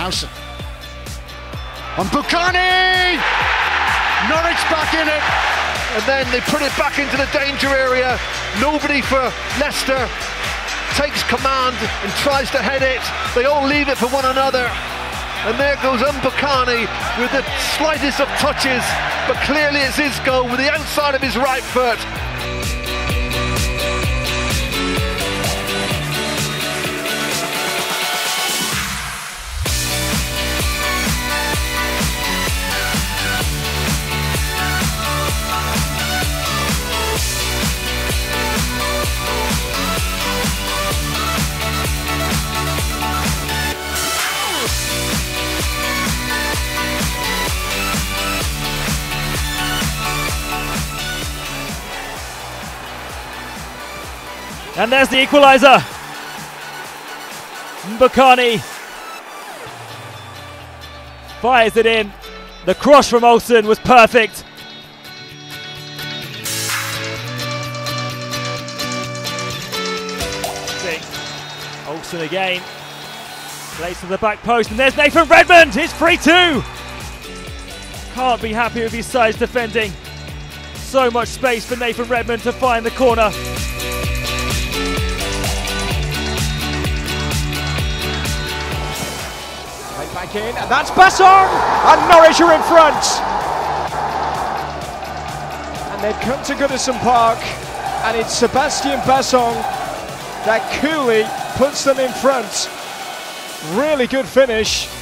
Olsen. On Mbokani! Norwich back in it, and then they put it back into the danger area. Nobody for Leicester. Takes command and tries to head it. They all leave it for one another. And there goes Mbokani with the slightest of touches, but clearly it's his goal with the outside of his right foot. And there's the equaliser. Mbokani fires it in. The cross from Olsen was perfect. Olsen again. Plays to the back post, and there's Nathan Redmond. It's 3-2. Can't be happy with his side's defending. So much space for Nathan Redmond to find the corner. Back in, and that's Bassong, and Norwich are in front. And they've come to Goodison Park, and it's Sebastien Bassong that coolly puts them in front. Really good finish.